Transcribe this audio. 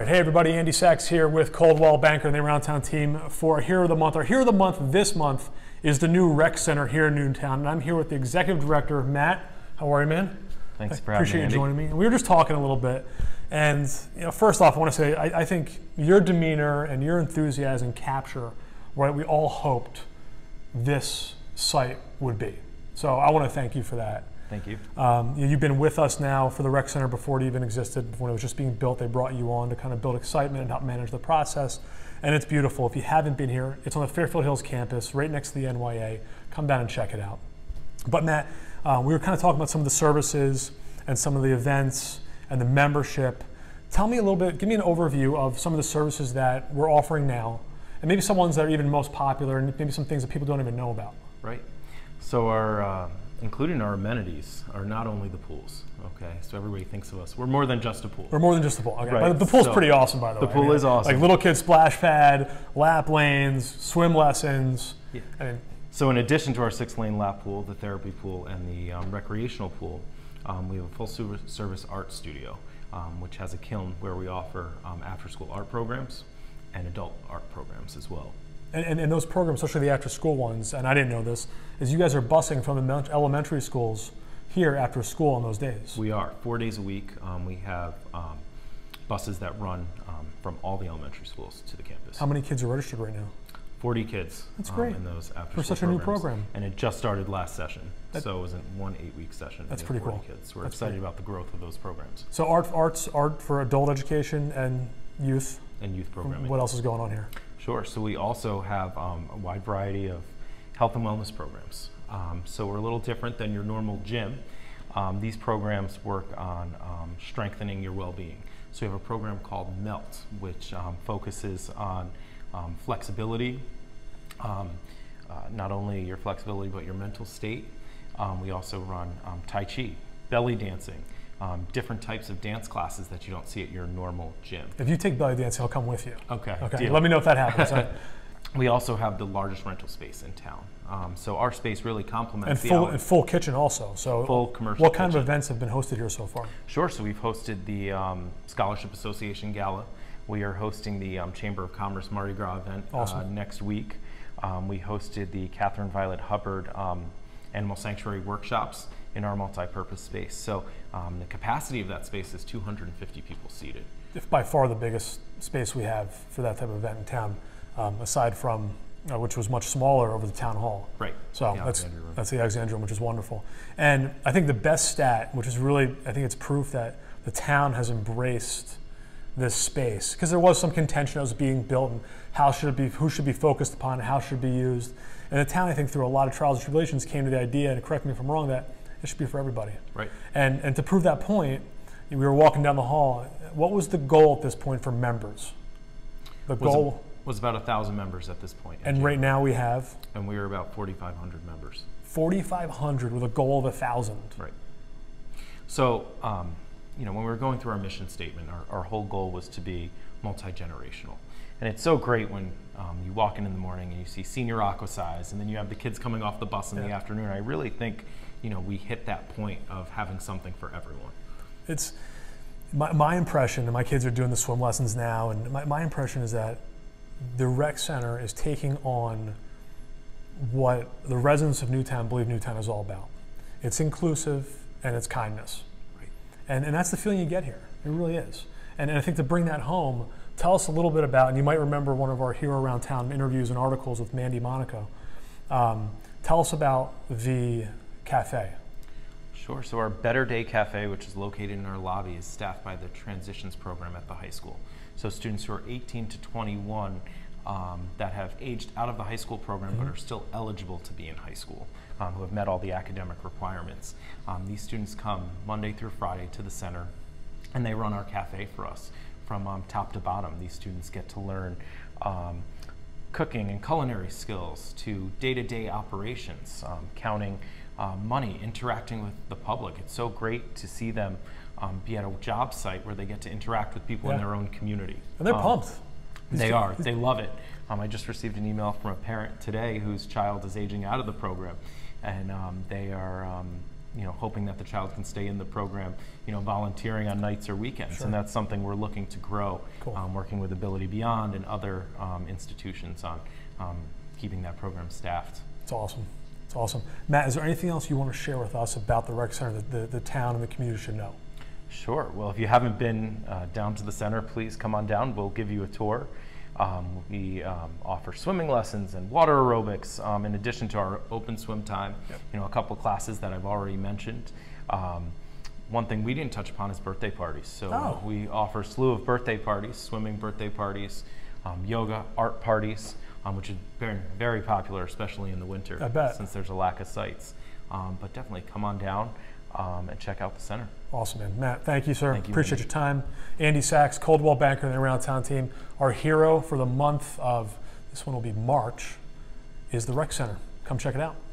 Hey everybody, Andy Sachs here with Coldwell Banker and the Around Town team for Hero of the Month. Our Hero of the Month this month is the new rec center here in Newtown, and I'm here with the executive director, Matt. How are you, man? Thanks for having me, Andy. Appreciate you joining me. We were just talking a little bit, and you know, first off, I want to say I think your demeanor and your enthusiasm capture what we all hoped this site would be. So I want to thank you for that. Thank you. You've been with us now for the rec center before it even existed. When it was just being built, they brought you on to kind of build excitement and help manage the process. And it's beautiful. If you haven't been here, it's on the Fairfield Hills campus, right next to the NYA. Come down and check it out. But Matt, we were kind of talking about some of the services and some of the events and the membership. Tell me a little bit, give me an overview of some of the services that we're offering now, and maybe some ones that are even most popular, and maybe some things that people don't even know about. Right. So our including our amenities are not only the pools, okay? So everybody thinks of us, we're more than just a pool. We're more than just a pool, okay. Right. But the pool's pretty awesome, by the way. The pool is awesome. Like little kids splash pad, lap lanes, swim lessons. Yeah. I mean, so in addition to our 6-lane lap pool, the therapy pool, and the recreational pool, we have a full service art studio, which has a kiln where we offer after-school art programs and adult art programs as well. And those programs, especially the after-school ones, and I didn't know this, is you guys are busing from the elementary schools here after school on those days. We are. 4 days a week, we have buses that run from all the elementary schools to the campus. How many kids are registered right now? 40 kids. That's great. In those after-school programs. For such a new program. And it just started last session, so it was in one 8-week session. That's pretty cool. Kids. We're excited about the growth of those programs. So art for adult education and youth. And youth programming. What else is going on here? Sure. So we also have a wide variety of health and wellness programs. So we're a little different than your normal gym. These programs work on strengthening your well-being. So we have a program called MELT, which focuses on flexibility, not only your flexibility but your mental state. We also run Tai Chi, belly dancing, different types of dance classes that you don't see at your normal gym. If you take belly dancing, I'll come with you. Okay. Okay. Deal. Let me know if that happens. We also have the largest rental space in town. So our space really complements and full kitchen also. So full commercial. What kind of events have been hosted here so far? Sure. So we've hosted the Scholarship Association Gala. We are hosting the Chamber of Commerce Mardi Gras event next week. We hosted the Catherine Violet Hubbard Animal Sanctuary workshops in our multi-purpose space. So the capacity of that space is 250 people seated. It's by far the biggest space we have for that type of event in town, aside from, which was much smaller over the town hall. Right. So that's the Alexandria, which is wonderful. And I think the best stat, which is really, I think it's proof that the town has embraced this space, because there was some contention that was being built and how should it be, who should be focused upon, how should it be used. And the town, I think through a lot of trials and tribulations, came to the idea, and correct me if I'm wrong, that it should be for everybody. Right. And to prove that point, we were walking down the hall. What was the goal at this point for members? The goal was about 1,000 members at this point. And right now we have? And we are about 4,500 members. 4,500 with a goal of 1,000. Right. So, you know, when we were going through our mission statement, our whole goal was to be multi-generational. And it's so great when you walk in the morning and you see senior aqua size, and then you have the kids coming off the bus in the afternoon. I really think, you know, we hit that point of having something for everyone. It's my impression, and my kids are doing the swim lessons now, and my impression is that the rec center is taking on what the residents of Newtown believe Newtown is all about. It's inclusive and it's kindness. Right. And that's the feeling you get here. It really is. And I think to bring that home, tell us a little bit about, and you might remember one of our Hero Around Town interviews and articles with Mandy Monaco. Tell us about the cafe. Sure. So our Better Day cafe, which is located in our lobby, is staffed by the transitions program at the high school. So students who are 18 to 21 that have aged out of the high school program but are still eligible to be in high school, who have met all the academic requirements. These students come Monday through Friday to the center, and they run our cafe for us from top to bottom. These students get to learn cooking and culinary skills to day-to-day operations, counting money, interacting with the public. It's so great to see them be at a job site where they get to interact with people in their own community. And they're pumped. They are. They love it. I just received an email from a parent today whose child is aging out of the program, and they are hoping that the child can stay in the program, volunteering on nights or weekends. Sure. And that's something we're looking to grow, cool. Working with Ability Beyond and other institutions on keeping that program staffed. It's awesome. It's awesome. Matt, is there anything else you want to share with us about the rec center that the town and the community should know? Sure. Well, if you haven't been down to the center, please come on down. We'll give you a tour. We offer swimming lessons and water aerobics in addition to our open swim time. Yep. A couple classes that I've already mentioned. One thing we didn't touch upon is birthday parties. So we offer a slew of birthday parties, swimming birthday parties, yoga, art parties, which is very, very popular, especially in the winter, I bet. Since there's a lack of sites. But definitely come on down and check out the center. Awesome, man. Matt, thank you, sir. Thank you, appreciate your time. Andy Sachs, Coldwell Banker, and the Around Town team. Our hero for the month of, this one will be March, is the rec center. Come check it out.